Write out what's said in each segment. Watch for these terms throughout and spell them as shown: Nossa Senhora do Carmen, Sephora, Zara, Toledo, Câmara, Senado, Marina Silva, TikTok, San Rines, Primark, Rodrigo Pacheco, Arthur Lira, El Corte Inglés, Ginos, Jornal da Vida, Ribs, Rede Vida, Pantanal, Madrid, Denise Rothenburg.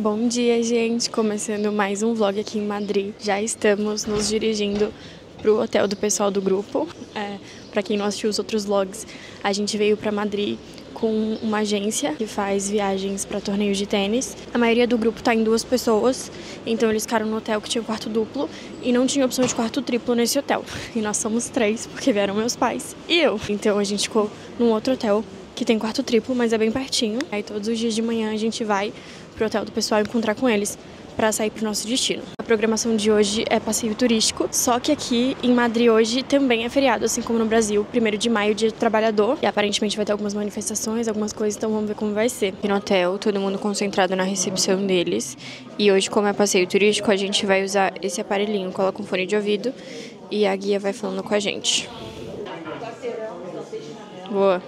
Bom dia, gente! Começando mais um vlog aqui em Madrid. Já estamos nos dirigindo pro hotel do pessoal do grupo. Para quem não assistiu os outros vlogs, a gente veio para Madrid com uma agência que faz viagens para torneios de tênis. A maioria do grupo tá em duas pessoas, então eles ficaram no hotel que tinha um quarto duplo e não tinha opção de quarto triplo nesse hotel. E nós somos três, porque vieram meus pais e eu. Então a gente ficou num outro hotel que tem quarto triplo, mas é bem pertinho. Aí todos os dias de manhã a gente vai pro hotel do pessoal encontrar com eles para sair pro nosso destino. A programação de hoje é passeio turístico, só que aqui em Madrid hoje também é feriado, assim como no Brasil, 1º de maio, dia do trabalhador, e aparentemente vai ter algumas manifestações, algumas coisas, então vamos ver como vai ser. Aqui no hotel, todo mundo concentrado na recepção deles, e hoje, como é passeio turístico, a gente vai usar esse aparelhinho, coloca um fone de ouvido e a guia vai falando com a gente. Boa!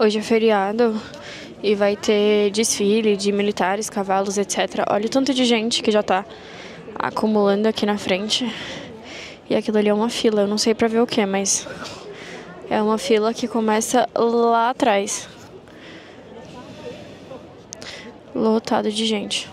Hoje é feriado e vai ter desfile de militares, cavalos, etc. Olha o tanto de gente que já tá acumulando aqui na frente. E aquilo ali é uma fila, eu não sei pra ver o que, mas é uma fila que começa lá atrás. Lotado de gente.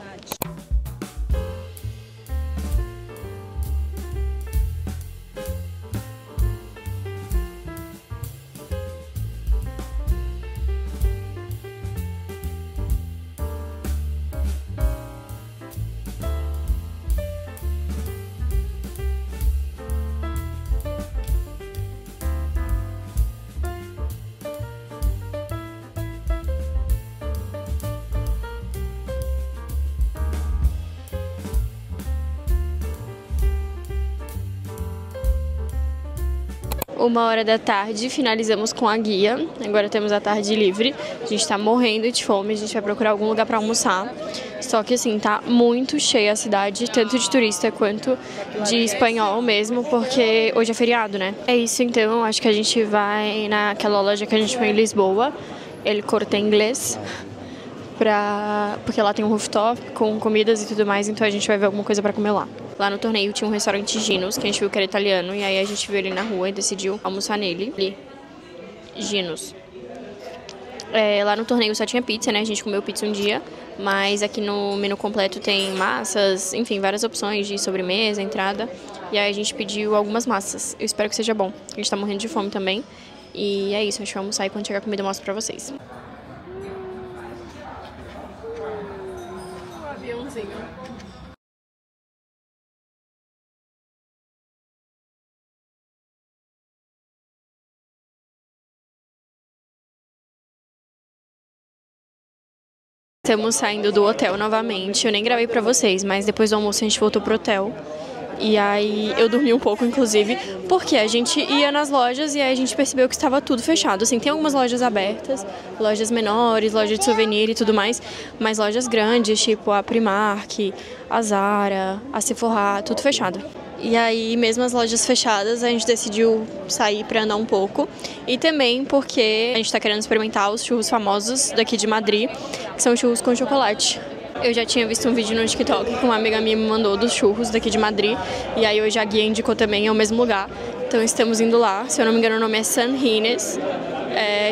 Uma hora da tarde, finalizamos com a guia, agora temos a tarde livre, a gente tá morrendo de fome, a gente vai procurar algum lugar pra almoçar, só que assim, tá muito cheia a cidade, tanto de turista quanto de espanhol mesmo, porque hoje é feriado, né? É isso então, acho que a gente vai naquela loja que a gente foi em Lisboa, El Corte Inglés, porque lá tem um rooftop com comidas e tudo mais, então a gente vai ver alguma coisa pra comer lá. Lá no torneio tinha um restaurante Ginos, que a gente viu que era italiano, e aí a gente viu ele na rua e decidiu almoçar nele. Ali, Ginos. Lá no torneio só tinha pizza, né? A gente comeu pizza um dia, mas aqui no menu completo tem massas, enfim, várias opções de sobremesa, entrada. E aí a gente pediu algumas massas. Eu espero que seja bom. A gente tá morrendo de fome também. E é isso, a gente vai almoçar e quando chegar a comida eu mostro pra vocês. Aviãozinho. Estamos saindo do hotel novamente, eu nem gravei pra vocês, mas depois do almoço a gente voltou pro hotel. E aí eu dormi um pouco, inclusive, porque a gente ia nas lojas e aí a gente percebeu que estava tudo fechado. Assim, tem algumas lojas abertas, lojas menores, lojas de souvenir e tudo mais, mas lojas grandes, tipo a Primark, a Zara, a Sephora, tudo fechado. E aí, mesmo as lojas fechadas, a gente decidiu sair pra andar um pouco. E também porque a gente tá querendo experimentar os churros famosos daqui de Madrid, que são churros com chocolate. Eu já tinha visto um vídeo no TikTok que uma amiga minha me mandou dos churros daqui de Madrid. E aí hoje a guia indicou também, é o mesmo lugar. Então estamos indo lá. Se eu não me engano, o nome é San Rines.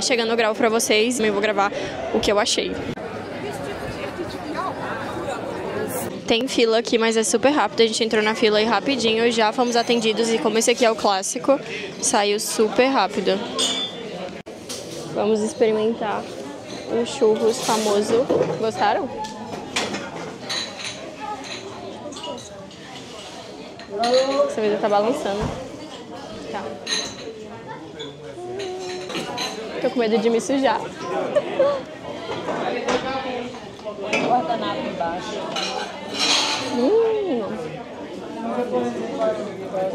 Chegando eu gravo pra vocês, mas eu vou gravar o que eu achei. Tem fila aqui, mas é super rápido. A gente entrou na fila aí rapidinho, já fomos atendidos. E como esse aqui é o clássico, saiu super rápido. Vamos experimentar o churros famoso. Gostaram? Essa vida tá balançando. Tá. Tô com medo de me sujar. Guardanapo embaixo.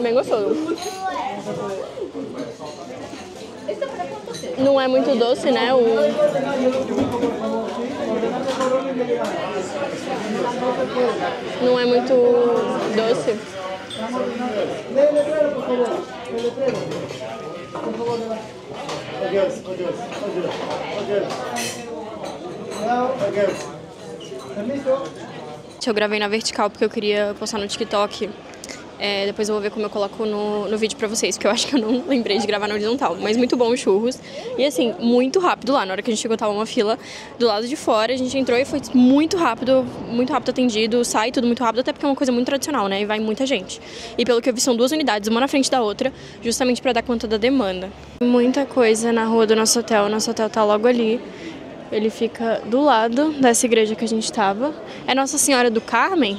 Bem gostoso. Não é muito doce, né? Não é muito doce. Eu gravei na vertical porque eu queria postar no TikTok. Depois eu vou ver como eu coloco no vídeo pra vocês, porque eu acho que eu não lembrei de gravar na horizontal. Mas muito bom os churros. E assim, muito rápido lá. Na hora que a gente chegou, tava uma fila do lado de fora. A gente entrou e foi muito rápido atendido. Sai tudo muito rápido, até porque é uma coisa muito tradicional, né? E vai muita gente. E pelo que eu vi, são duas unidades, uma na frente da outra, justamente pra dar conta da demanda. Muita coisa na rua do nosso hotel. O nosso hotel tá logo ali. Ele fica do lado dessa igreja que a gente tava. É Nossa Senhora do Carmen?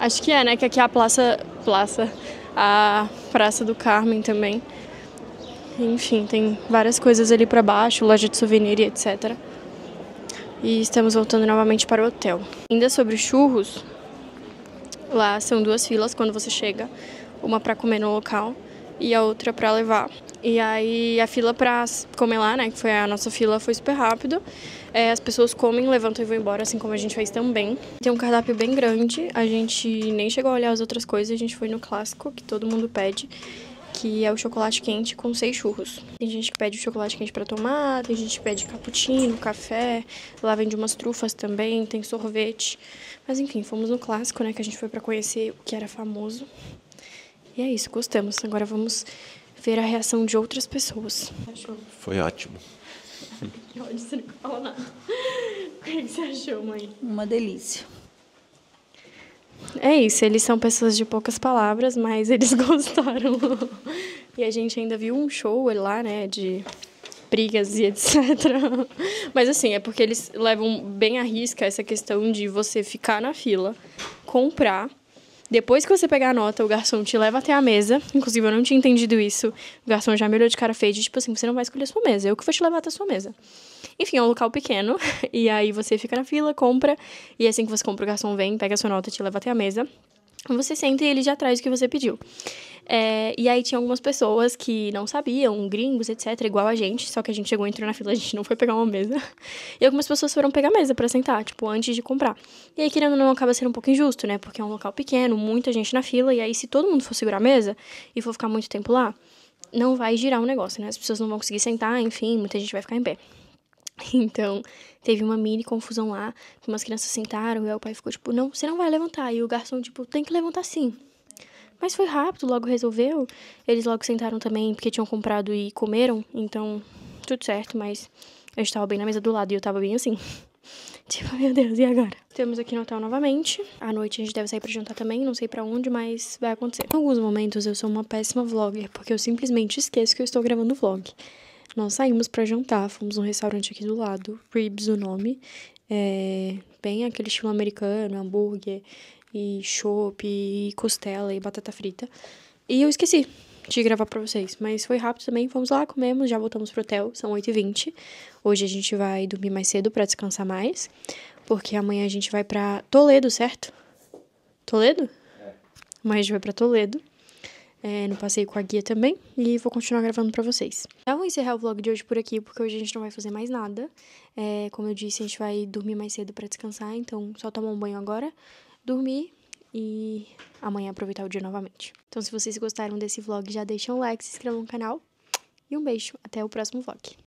Acho que é, né? Que aqui é a Praça do Carmen também. Enfim, tem várias coisas ali pra baixo, loja de souvenir e etc. E estamos voltando novamente para o hotel. Ainda sobre churros, lá são duas filas quando você chega. Uma pra comer no local e a outra pra levar. E aí a fila pra comer lá, né? Que foi a nossa fila, foi super rápido. As pessoas comem, levantam e vão embora, assim como a gente fez também. Tem um cardápio bem grande, a gente nem chegou a olhar as outras coisas, a gente foi no clássico, que todo mundo pede, que é o chocolate quente com 6 churros. Tem gente que pede o chocolate quente pra tomar, tem gente que pede cappuccino, café, lá vende umas trufas também, tem sorvete. Mas enfim, fomos no clássico, né? Que a gente foi pra conhecer o que era famoso. E é isso, gostamos. Agora vamos ver a reação de outras pessoas. Achou? Foi ótimo. Que ódio, você não fala nada. O que você achou, mãe? Uma delícia. É isso, eles são pessoas de poucas palavras, mas eles gostaram. E a gente ainda viu um show lá, né, de brigas e etc. Mas assim, é porque eles levam bem à risca essa questão de você ficar na fila, comprar. Depois que você pegar a nota, o garçom te leva até a mesa. Inclusive, eu não tinha entendido isso. O garçom já me olhou de cara feia, de tipo assim, você não vai escolher a sua mesa, eu que vou te levar até a sua mesa. Enfim, é um local pequeno. E aí você fica na fila, compra. E assim que você compra, o garçom vem, pega a sua nota, te leva até a mesa. Você senta e ele já traz o que você pediu. E aí tinha algumas pessoas que não sabiam, gringos, etc, igual a gente. Só que a gente chegou, entrou na fila, a gente não foi pegar uma mesa. E algumas pessoas foram pegar a mesa pra sentar, tipo, antes de comprar. E aí, querendo ou não, acaba sendo um pouco injusto, né? Porque é um local pequeno, muita gente na fila. E aí, se todo mundo for segurar a mesa e for ficar muito tempo lá, não vai girar o negócio, né? As pessoas não vão conseguir sentar, enfim, muita gente vai ficar em pé. Então, teve uma mini confusão lá, que umas crianças sentaram e aí o pai ficou tipo, não, você não vai levantar. E o garçom, tipo, tem que levantar sim. Mas foi rápido, logo resolveu. Eles logo sentaram também, porque tinham comprado e comeram. Então, tudo certo, mas a gente tava bem na mesa do lado e eu tava bem assim. Tipo, meu Deus, e agora? Estamos aqui no hotel novamente. À noite a gente deve sair pra jantar também, não sei pra onde, mas vai acontecer. Em alguns momentos eu sou uma péssima vlogger, porque eu simplesmente esqueço que eu estou gravando vlog. Nós saímos pra jantar, fomos num restaurante aqui do lado, Ribs o nome, bem aquele estilo americano, hambúrguer e chopp, e costela e batata frita. E eu esqueci de gravar pra vocês, mas foi rápido também, fomos lá, comemos, já voltamos pro hotel, são 8h20. Hoje a gente vai dormir mais cedo pra descansar mais, porque amanhã a gente vai pra Toledo, certo? Toledo? É. Amanhã a gente vai pra Toledo. No passeio com a guia também, e vou continuar gravando pra vocês. Eu vou encerrar o vlog de hoje por aqui, porque hoje a gente não vai fazer mais nada. Como eu disse, a gente vai dormir mais cedo pra descansar, então só tomar um banho agora, dormir e amanhã aproveitar o dia novamente. Então se vocês gostaram desse vlog, já deixam um like, se inscrevam no canal e um beijo, até o próximo vlog.